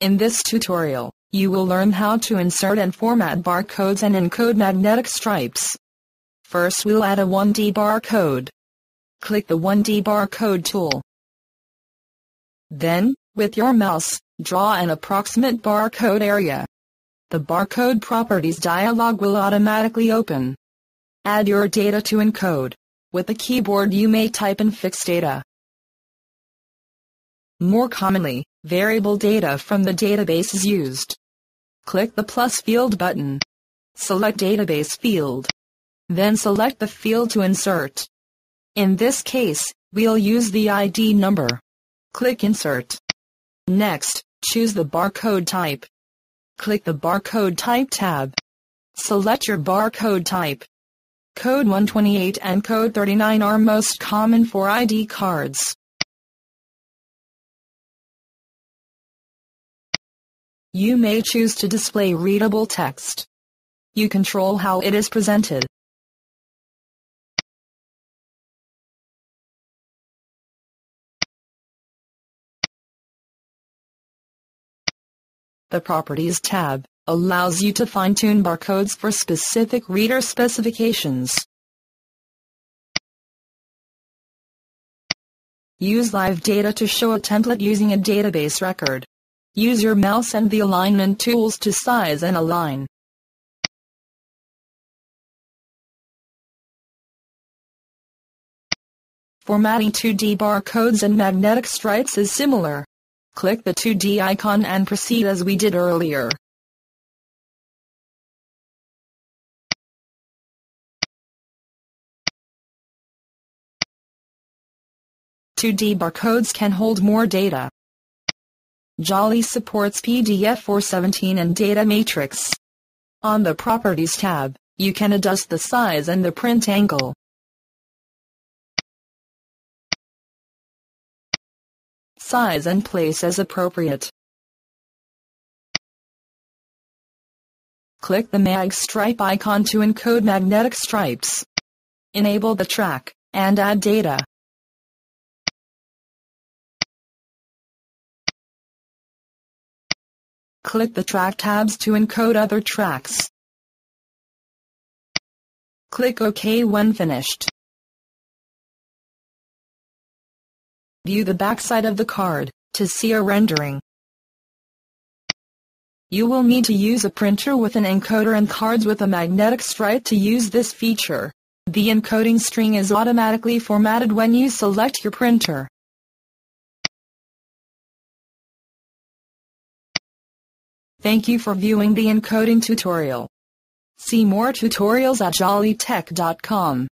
In this tutorial, you will learn how to insert and format barcodes and encode magnetic stripes. First, we'll add a 1D barcode. Click the 1D barcode tool. Then, with your mouse, draw an approximate barcode area. The barcode properties dialog will automatically open. Add your data to encode. With the keyboard, you may type and fix data. More commonly, variable data from the database is used. Click the plus field button. Select database field. Then select the field to insert. In this case, we'll use the ID number. Click insert. Next, choose the barcode type. Click the barcode type tab. Select your barcode type. Code 128 and Code 39 are most common for ID cards. You may choose to display readable text. You control how it is presented. The Properties tab allows you to fine-tune barcodes for specific reader specifications. Use live data to show a template using a database record. Use your mouse and the alignment tools to size and align. Formatting 2D barcodes and magnetic stripes is similar. Click the 2D icon and proceed as we did earlier. "2D barcodes can hold more data." Jolly supports PDF417 and Data Matrix. On the Properties tab, you can adjust the size and the print angle. Size and place as appropriate. Click the mag stripe icon to encode magnetic stripes. Enable the track, and add data. Click the track tabs to encode other tracks. Click OK when finished. View the backside of the card to see a rendering. You will need to use a printer with an encoder and cards with a magnetic stripe to use this feature. The encoding string is automatically formatted when you select your printer. Thank you for viewing the encoding tutorial. See more tutorials at jollytech.com.